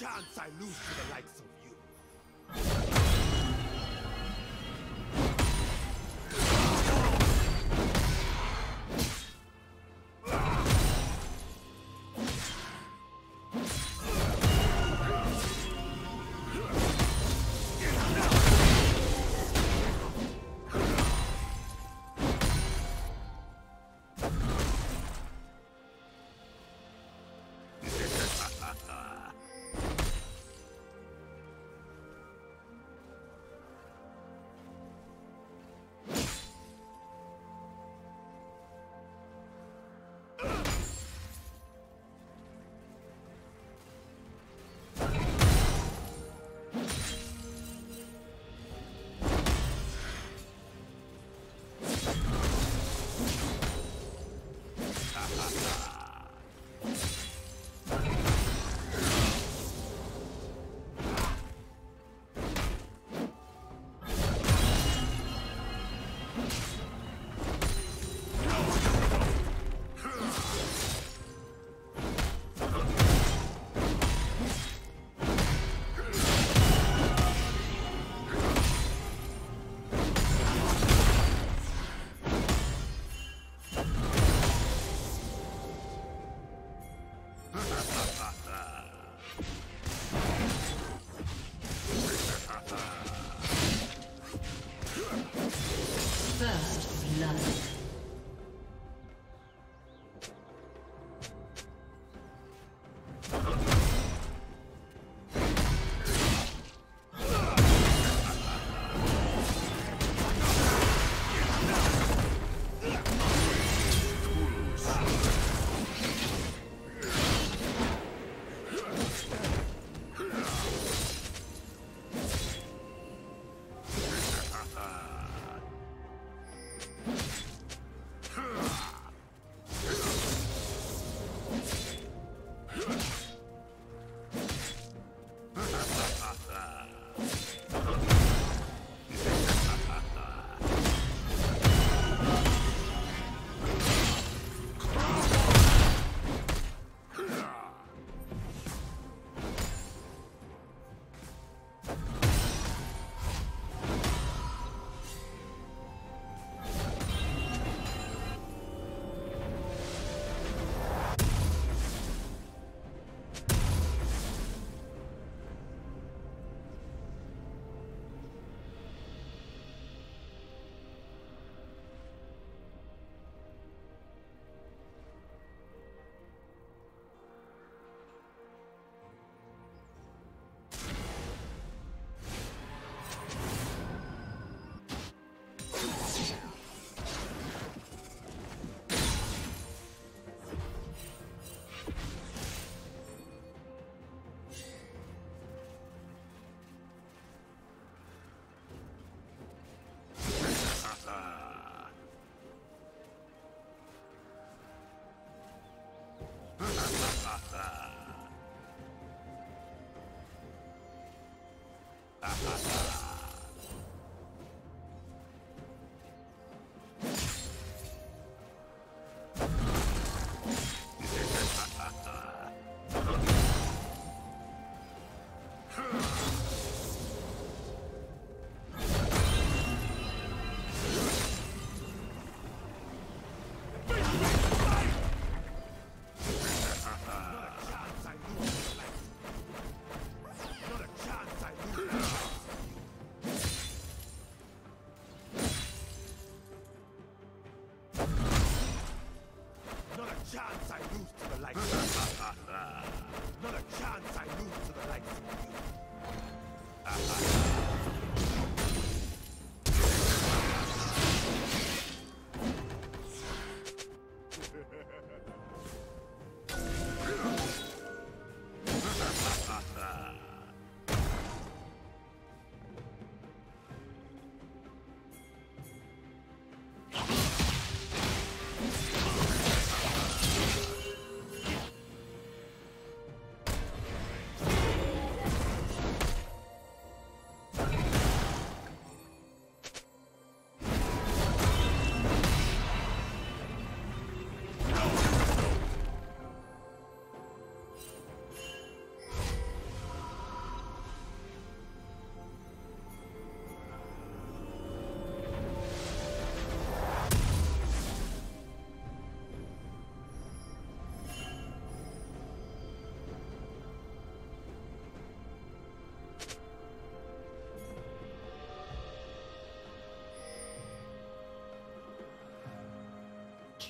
chance I lose to the likes of you.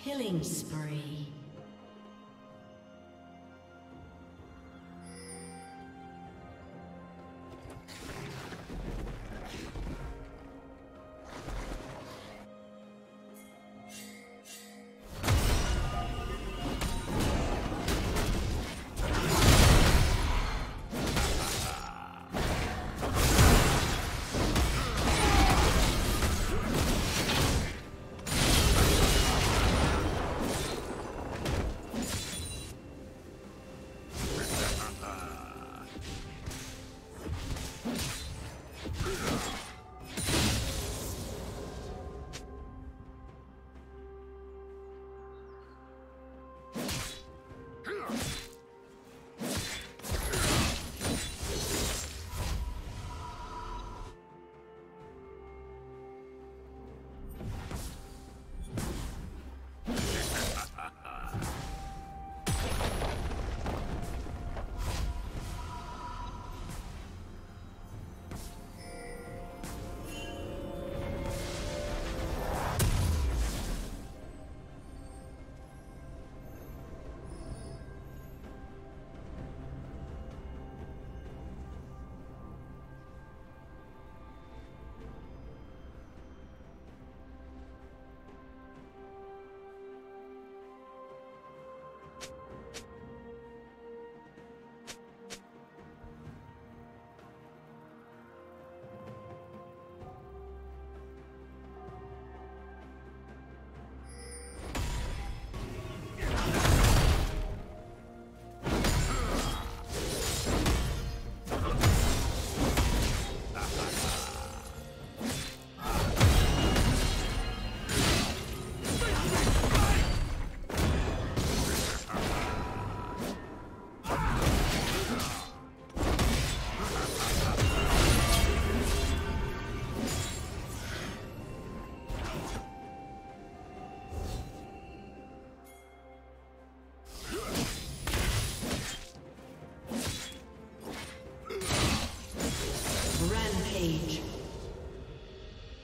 Killing spree.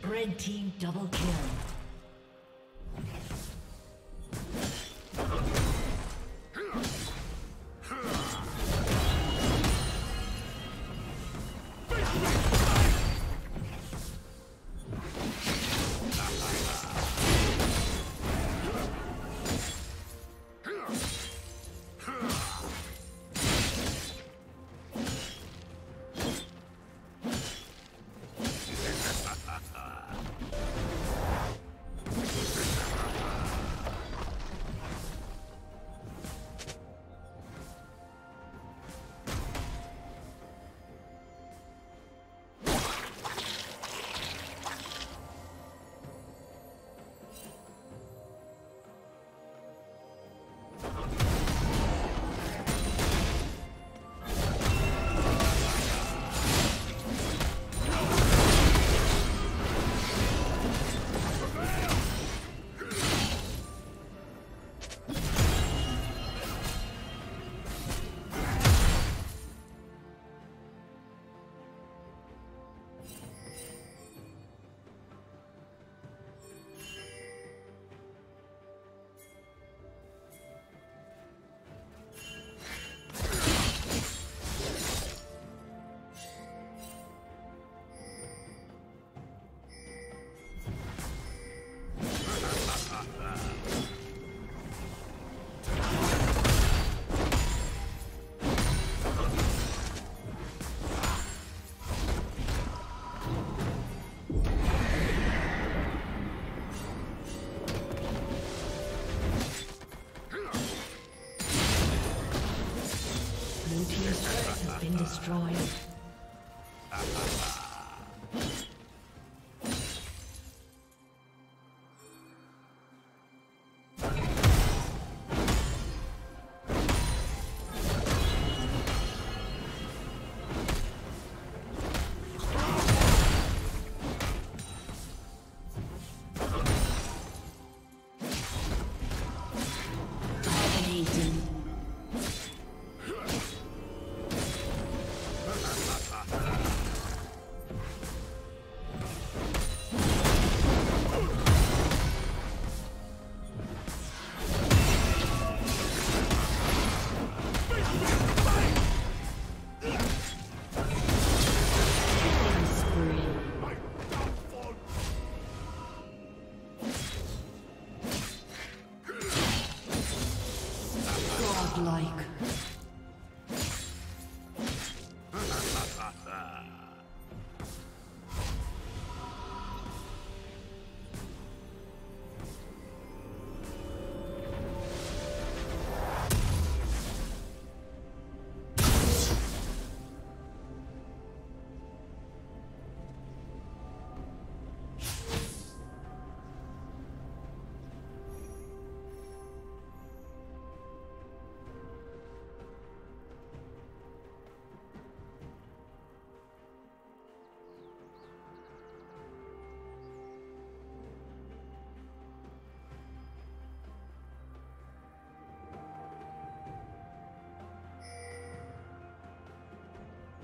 Red team double kill. Destroyed. luck.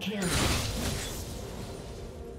Kill.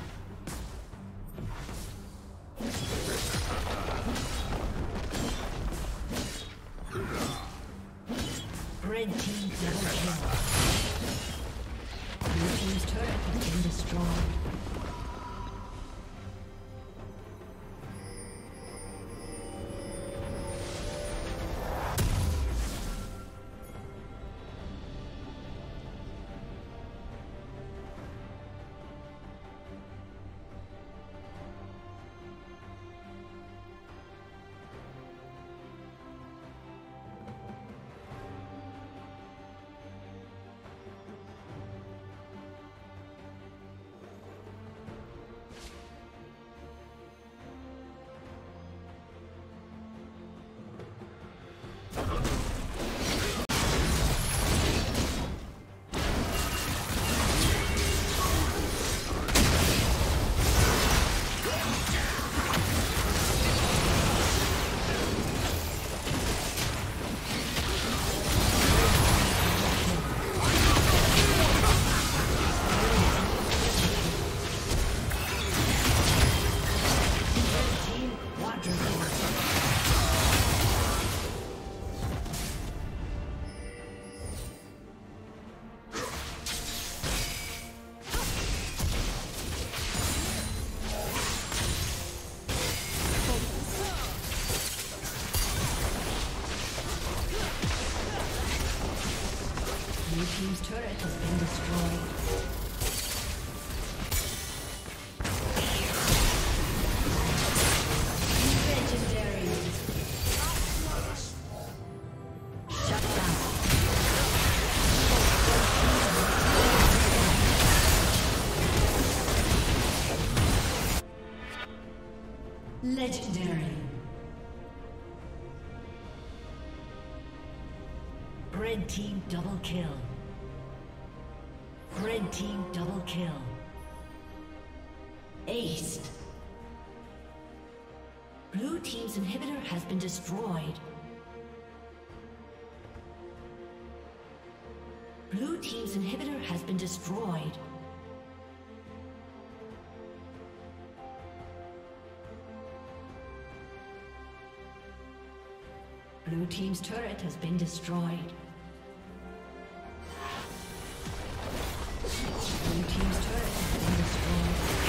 has been destroyed. Red team double kill. Blue team's turret has been destroyed. Blue team's turret has been destroyed. Legendary. Red team double kill. Red team double kill. Ace. Blue team's inhibitor has been destroyed. Blue team's inhibitor has been destroyed. Blue team's turret has been destroyed. Blue team's turret has been destroyed.